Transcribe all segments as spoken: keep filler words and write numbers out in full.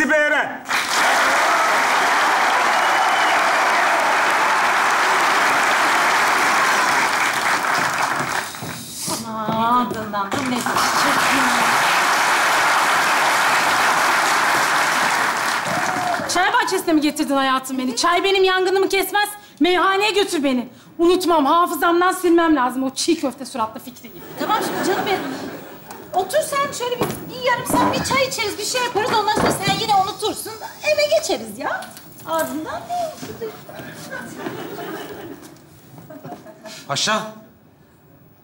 Hasibe Eren. Aman adından da ne çay bahçesine mi getirdin hayatım beni? Çay benim yangınımı kesmez. Meyhaneye götür beni. Unutmam, hafızamdan silmem lazım o çiğ köfte suratlı Fikri'yi. Tamam şimdi canım benim. Otur sen şöyle bir, bir yarım saat bir çay içeriz, bir şey yaparız. Ondan sonra sen yine unutursun. Eve geçeriz ya. Ardından ne? Paşa,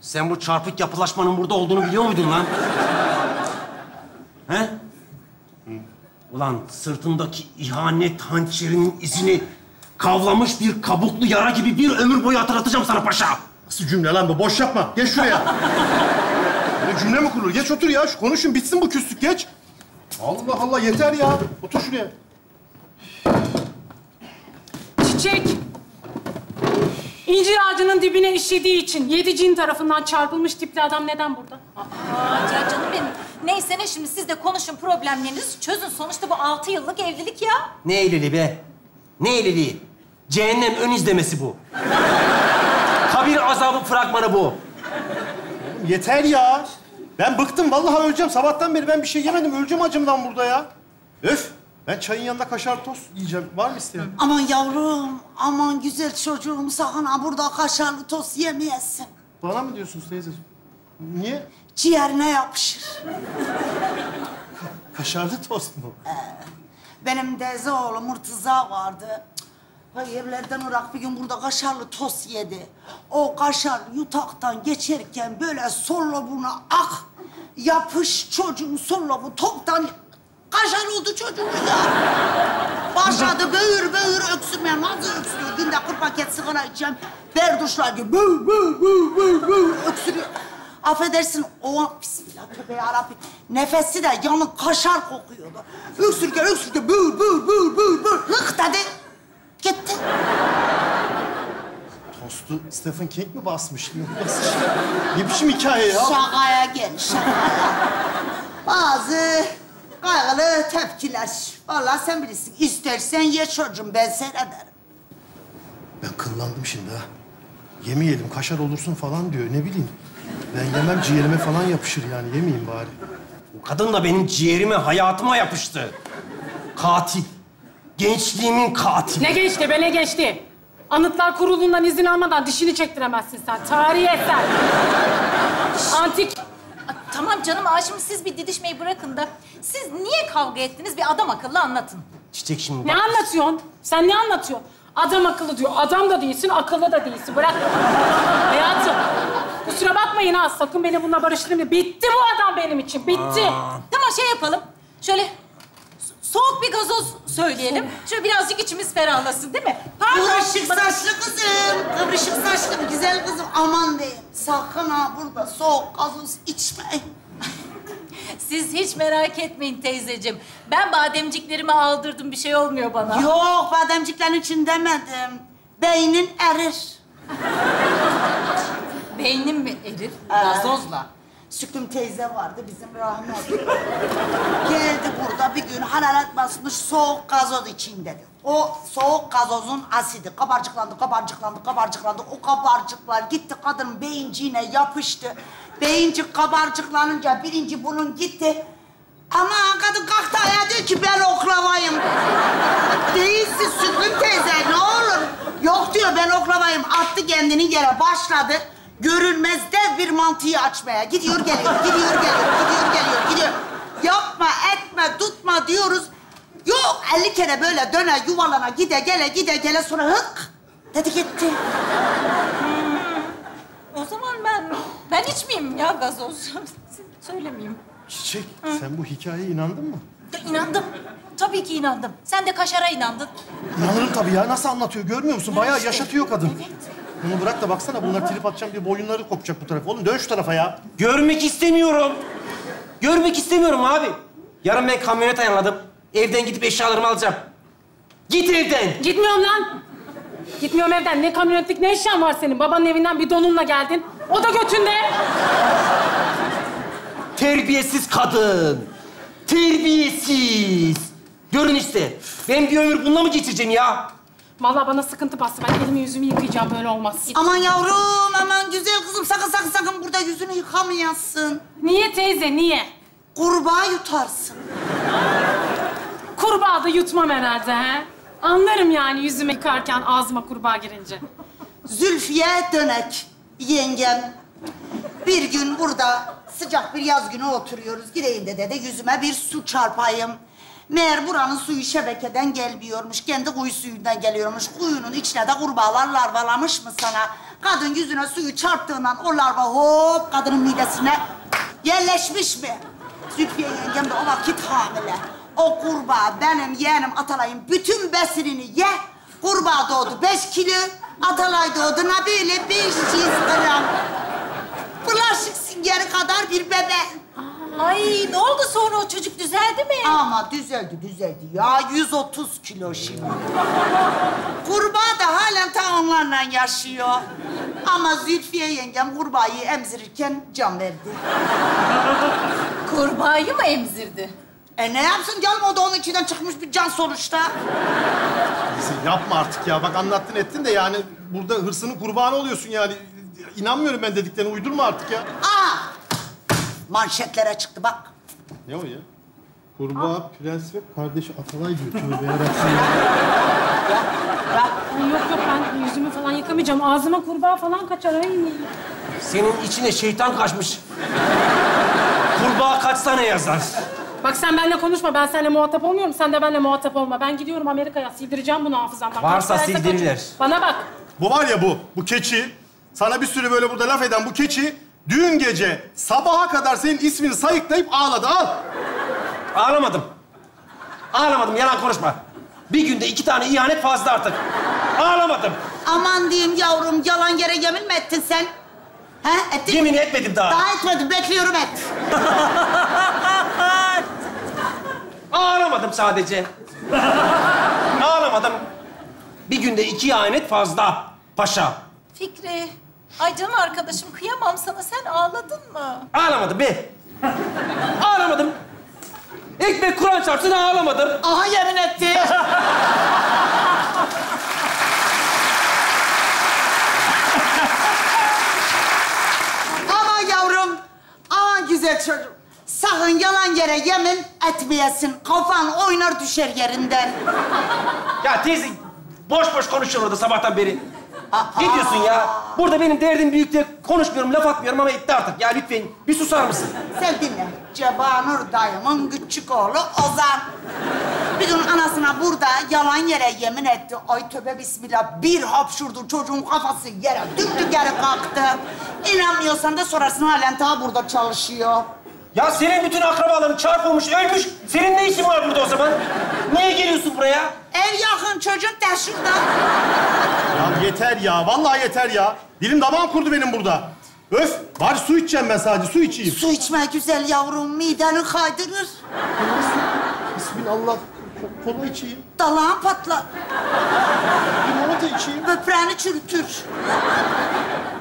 sen bu çarpık yapılaşmanın burada olduğunu biliyor muydun lan? He? Ulan sırtındaki ihanet hançerinin izini kavlamış bir kabuklu yara gibi bir ömür boyu hatırlatacağım sana paşa. Nasıl cümle lan bu? Boş yapma. Geç şuraya. Böyle cümle mi kurulur? Geç otur ya. Şu konuşun bitsin bu küslük. Geç. Allah Allah yeter ya. Otur şuraya. Çiçek. İncir ağacının dibine işlediği için yedi cin tarafından çarpılmış tipli adam neden burada? Aa, canım benim. Neyse ne şimdi siz de konuşun problemlerinizi çözün. Sonuçta bu altı yıllık evlilik ya. Ne evliliği be? Ne evliliği? Cehennem ön izlemesi bu. Kabir azabı fragmanı bu. Yeter ya. Ben bıktım. Vallahi öleceğim. Sabahtan beri ben bir şey yemedim. Öleceğim acımdan burada ya. Öf. Ben çayın yanında kaşar tost yiyeceğim. Var mı isteyen? Aman yavrum, aman güzel çocuğum. Sakın burada kaşarlı tost yemeyesin. Bana mı diyorsunuz teyzeciğim? Niye? Ciğerine yapışır. Kaşarlı tost mu? Ee, benim teyze oğlu Murtaza vardı. Evlerden olarak bir gün burada kaşarlı tost yedi. O kaşar yutaktan geçerken böyle sol lobuna ak, yapış çocuğun sol lobu toptan... Kaşar oldu çocuğumuz ya. Başladı böğür böğür öksürmeye. Nasıl öksürüyor? Günde kırk paket sigara içeceğim. Berduşlar gibi böğ böğ böğ böğ böğ öksürüyor. Affedersin o... Bismillah tövbe yarabbim. Nefesi de yanık kaşar kokuyordu. Öksürken öksürken böğür böğür böğür böğür böğür. Hık dedi. Gitti. Tostu Stephen King mi basmış? Ne biçim hikaye ya? Şakaya gel şakaya. Bazı... Kaygılı tepkiler. Vallahi sen bilirsin. İstersen ye çocuğum, ben seyrederim. Ben kıllandım şimdi ha. Yemeyelim, kaşar olursun falan diyor. Ne bileyim. Ben yemem, ciğerime falan yapışır yani. Yemeyeyim bari. O kadın da benim ciğerime, hayatıma yapıştı. Katil. Gençliğimin katili. Ne geçti be, ne geçti? Anıtlar Kurulu'ndan izin almadan dişini çektiremezsin sen. Tarihi eser. Antik... Tamam canım, şimdi siz bir didişmeyi bırakın da siz niye kavga ettiniz? Bir adam akıllı anlatın. Çiçek şimdi bak. Ne anlatıyorsun? Sen ne anlatıyorsun? Adam akıllı diyor. Adam da değilsin, akıllı da değilsin. Bırak. Hayatım, kusura bakmayın ha. Sakın beni bununla barıştırmayın. Bitti bu adam benim için, bitti. Aa. Tamam, şey yapalım. Şöyle soğuk bir gazoz söyleyelim. Şöyle birazcık içimiz ferahlasın, değil mi? Kıvrışık saçlı kızım, kıvrışık saçlı güzel kızım. Aman diyeyim, sakın ha burada soğuk gazoz içmeyin. Siz hiç merak etmeyin teyzeciğim. Ben bademciklerimi aldırdım, bir şey olmuyor bana. Yok, bademciklerin için demedim. Beynin erir. Beynim mi erir? Ee, Gazozla. Süklüm teyze vardı bizim rahmetli. Geldi burada bir gün hararet basmış soğuk gazoz için dedi. O soğuk gazozun asidi kabarcıklandı, kabarcıklandı, kabarcıklandı. O kabarcıklar gitti kadının beyinciğine yapıştı. Beyincik kabarcıklanınca birinci bunun gitti. Ama kadın kalktı ayağa diyor ki ben oklavayım. Değilsin Süklüm teyze ne olur. Yok diyor ben oklavayım. Attı kendini yere başladı. Görünmez dev bir mantıyı açmaya. Gidiyor geliyor, gidiyor geliyor, gidiyor geliyor, gidiyor. Yapma, etme, tutma diyoruz. Yok, elli kere böyle döne, yuvalana, gide, gele, gide, gele. Sonra hık dedi gitti. Hmm. O zaman ben, ben içmeyeyim ya gazoz. Söylemeyeyim. Çiçek, Hı? sen bu hikayeye inandın mı? De, inandım. Tabii ki inandım. Sen de kaşara inandın. İnanırım tabii ya. Nasıl anlatıyor görmüyor musun? Bayağı işte, yaşatıyor kadın. Evet. Bunu bırak da baksana, bunlar trip atacağım diye boyunları kopacak bu tarafa. Oğlum dön şu tarafa ya. Görmek istemiyorum. Görmek istemiyorum abi. Yarın ben kamyonet ayarladım. Evden gidip eşyalarımı alacağım. Git evden. Gitmiyorum lan. Gitmiyorum evden. Ne kamyonetlik ne eşyan var senin. Babanın evinden bir donunla geldin. O da götünde. Terbiyesiz kadın. Terbiyesiz. Görün işte. Ben bir ömür bununla mı geçireceğim ya? Vallahi bana sıkıntı bastı. Ben elimi yüzümü yıkayacağım. Böyle olmaz. Aman yavrum, aman güzel kızım. Sakın sakın sakın burada yüzünü yıkamayasın. Niye teyze, niye? Kurbağa yutarsın. Kurbağa da yutmam herhalde he. Anlarım yani yüzümü yıkarken ağzıma kurbağa girince. Zülfiye Dönek yengem. Bir gün burada sıcak bir yaz günü oturuyoruz. Gireyim de dede yüzüme bir su çarpayım. Meğer buranın suyu şebekeden gelmiyormuş. Kendi kuyu suyundan geliyormuş. Kuyunun içine de kurbağalar larvalamış mı sana? Kadın yüzüne suyu çarptığından o larva hop kadının midesine yerleşmiş mi? Zülfiye yengem de o vakit hamile. O kurbağa benim yeğenim Atalay'ın bütün besinini ye. Kurbağa doğdu beş kilo. Atalay doğdu ne böyle beş yüz gram. Bulaşık süngeri kadar bir bebe. Ay ne oldu sonra o çocuk düzeldi mi? Ama düzeldi düzeldi ya. yüz otuz kilo şimdi. Kurbağa da halen ta onlarla yaşıyor. Ama Zülfiye yengem kurbağayı emzirirken can verdi. Kurbağayı mı emzirdi? E ne yapsın canım? O da onun içinden çıkmış bir can sonuçta. Yapma artık ya. Bak anlattın ettin de yani burada hırsının kurbanı oluyorsun yani. İnanmıyorum ben dediklerine. Uydurma artık ya. Aa! Manşetlere çıktı bak. Ne o ya? Kurbağa, Aa. prens ve kardeşi Atalay diyor. Tövbe yarabbim ya. Ya. Yok yok ben yüzümü falan yıkamayacağım. Ağzıma kurbağa falan kaçar. Ay. Senin içine şeytan kaçmış. Kurbağa kaçsa ne yazar? Bak sen benimle konuşma. Ben seninle muhatap olmuyorum. Sen de benimle muhatap olma. Ben gidiyorum Amerika'ya. Sildireceğim bunu hafızamdan. Varsa sildirirler. Bana bak. Bu var ya bu. Bu keçi. Sana bir sürü böyle burada laf eden bu keçi dün gece sabaha kadar senin ismini sayıklayıp ağladı. Al. Ağlamadım. Ağlamadım. Yalan konuşma. Bir günde iki tane ihanet fazla artık. Ağlamadım. Aman diyeyim yavrum. Yalan yere yemin mi ettin sen? He? Ettin Yemin mi? etmedim daha. Daha etmedim. Bekliyorum et. Ağlamadım sadece. Ağlamadım. Bir günde iki ihanet fazla paşa. Fikri, ay canım arkadaşım kıyamam sana. Sen ağladın mı? Ağlamadım be. Ağlamadım. Ekmek Kur'an çarpsın ağlamadım. Aha yemin etti. Aman yavrum, aman güzel çocuğum. Sakın yalan yere yemin etmeyesin. Kafan oynar düşer yerinden. Ya teyze boş boş konuşuyor orada sabahtan beri. Aa, ne diyorsun ya? Burada benim derdim büyük diye konuşmuyorum, laf atmıyorum ama etti artık. Ya lütfen bir susar mısın? Sen dinle. Cebanur dayımın küçük oğlu Ozan. Bir gün anasına burada yalan yere yemin etti. Ay tövbe bismillah. Bir hapşurdu çocuğun kafası yere dümdük yere kalktı. İnanmıyorsan da sorarsın halen daha burada çalışıyor. Ya senin bütün akrabaların çarpılmış, ölmüş. Senin ne işin var burada o zaman? Niye geliyorsun buraya? Ev yakın çocuk da şurada. Ya yeter ya, vallahi yeter ya. Dilim damağım kurdu benim burada. Öf, bari su içeceğim ben sadece, su içeyim. Su içme güzel yavrum, mideni kaydırır. Bismillah, kola içeyim. Dalağın patlar. Limonata içeyim. Böpreğini çürütür.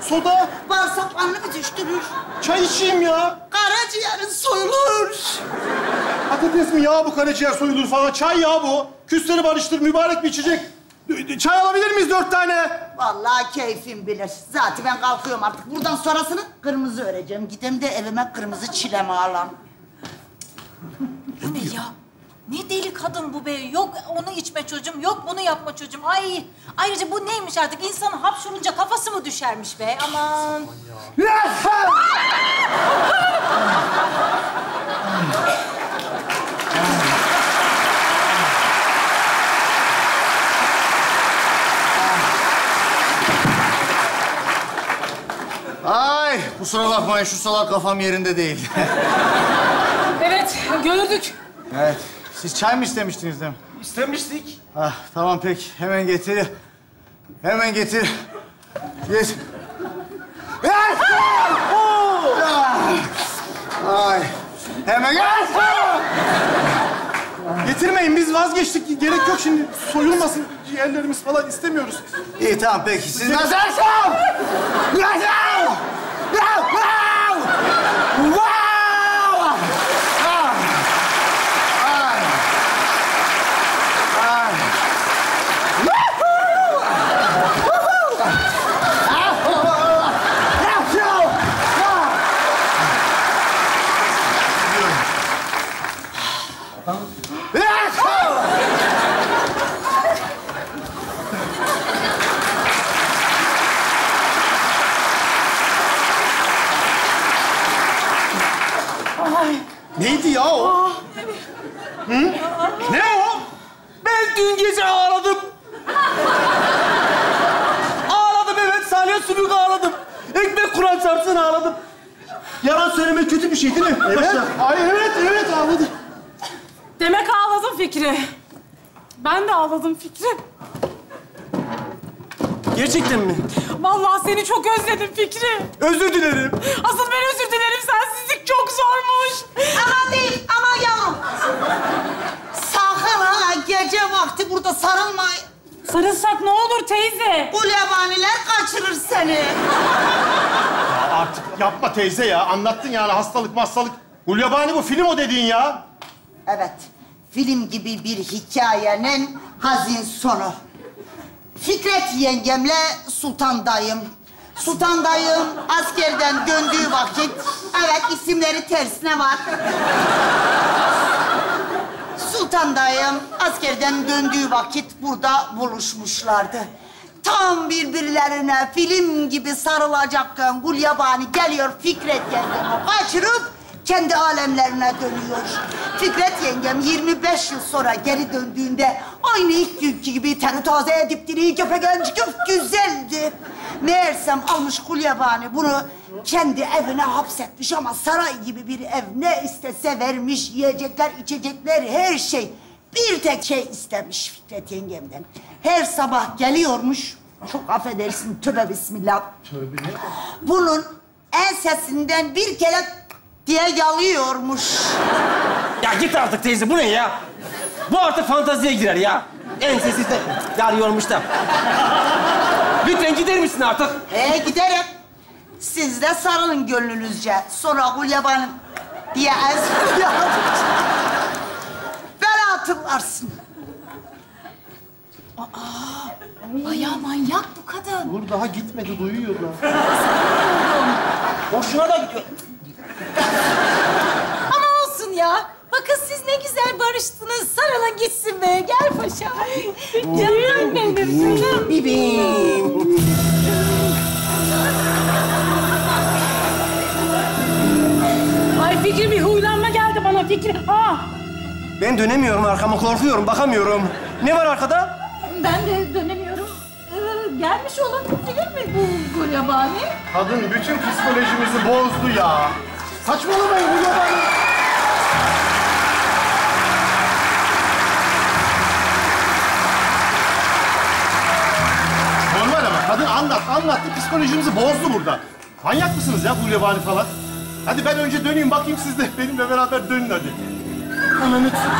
Soda. Bağırsaklarını bitiştirir. Çay içeyim ya. Karaciğerin soyulur. Patates mi ya bu karaciğer soyulur falan? Çay ya bu. Küsleri barıştır, mübarek bir içecek. Çay alabilir miyiz dört tane? Vallahi keyfim bilir. Zaten ben kalkıyorum artık. Buradan sonrasını kırmızı öreceğim. Gideyim de evime kırmızı çilem ağlam. Bu ne ya? Ne deli kadın bu be. Yok onu içme çocuğum, yok bunu yapma çocuğum. Ay, ayrıca bu neymiş artık? İnsan hapşurunca kafası mı düşermiş be? Aman. Ay, kusura bakmayın. Şu salak kafam yerinde değil. Evet, gördük. Evet. Siz çay mı istemiştiniz değil mi? İstemiştik. Ah, tamam pek. Hemen getir. Hemen getir. Yes. Yes! Ay. Hemen yes! Getirmeyin. Biz vazgeçtik. Gerek yok şimdi. Soyulmasın ciğerlerimiz falan istemiyoruz. İyi tamam peki. Siz nasıl? Nasıl? Wow! dün gece ağladım. Ağladım, evet. Salya Sümük ağladım. Ekmek Kur'an çarpsın ağladım. Yalan söylemek kötü bir şey değil mi? Evet. Başla. Ay evet, evet ağladım. Demek ağladım Fikri. Ben de ağladım Fikri. Gerçekten mi? Vallahi seni çok özledim Fikri. Özür dilerim. Asıl ben özür dilerim. Sensizlik çok zormuş. Ama değil, ama yavrum. Sakın ha, gece vakti burada sarılmayın. Sarılsak ne olur teyze? Bu levaniler kaçırır seni. Ya artık yapma teyze ya. Anlattın yani hastalık hastalık. Gulyabani bu film o dediğin ya. Evet. Film gibi bir hikayenin hazin sonu. Fikret yengemle Sultan dayım. Sultan dayım askerden döndüğü vakit... Evet, isimleri tersine var. Sultan dayım askerden döndüğü vakit burada buluşmuşlardı. Tam birbirlerine film gibi sarılacakken Gulyabani geliyor, Fikret yengemi kaçırıp kendi alemlerine dönüyor. Fikret yengem yirmi beş yıl sonra geri döndüğünde aynı ilk günkü gibi teni taze edip dili göpegenci göp güzeldi. Meğersem almış Gulyabani bunu kendi evine hapsetmiş ama saray gibi bir ev, ne istese vermiş, yiyecekler, içecekler, her şey. Bir tek şey istemiş Fikret yengemden. Her sabah geliyormuş, çok affedersin, tövbe bismillah. Tövbe ne? Bunun ensesinden bir kere diye yalıyormuş. Ya git artık teyze, bu ne ya? Bu artık fantaziye girer ya. En sessiz de yalıyormuş da. Lütfen gider misin artık? Ee, giderim. Siz de sarılın gönlünüzce. Sonra Gulyabani diye en bela atıklarsın. Aa, bayağı manyak bu kadın. Dur, daha gitmedi, duyuyor da. Boşuna da gidiyor. Ama olsun ya. Bakın siz ne güzel barıştınız. Sarılın gitsin be. Gel paşa. Canım benim. Canım bebeğim. Ay Fikri, bir huylanma geldi bana Fikri. Ah. Ben dönemiyorum arkama. Korkuyorum. Bakamıyorum. Ne var arkada? Ben de dönemiyorum. Ee, gelmiş olan değil mi bu Gulyabani? Kadın bütün psikolojimizi bozdu ya. Saçmalamayın Gulyabani. Normal ama kadın anlat, anlattı. Psikolojimizi bozdu burada. Manyak mısınız ya Gulyabani falan? Hadi ben önce döneyim bakayım, siz de benimle beraber dönün hadi. Ananı tutun.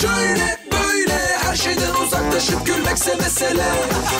Şöyle böyle her şeyden uzaklaşıp gülmekse mesele.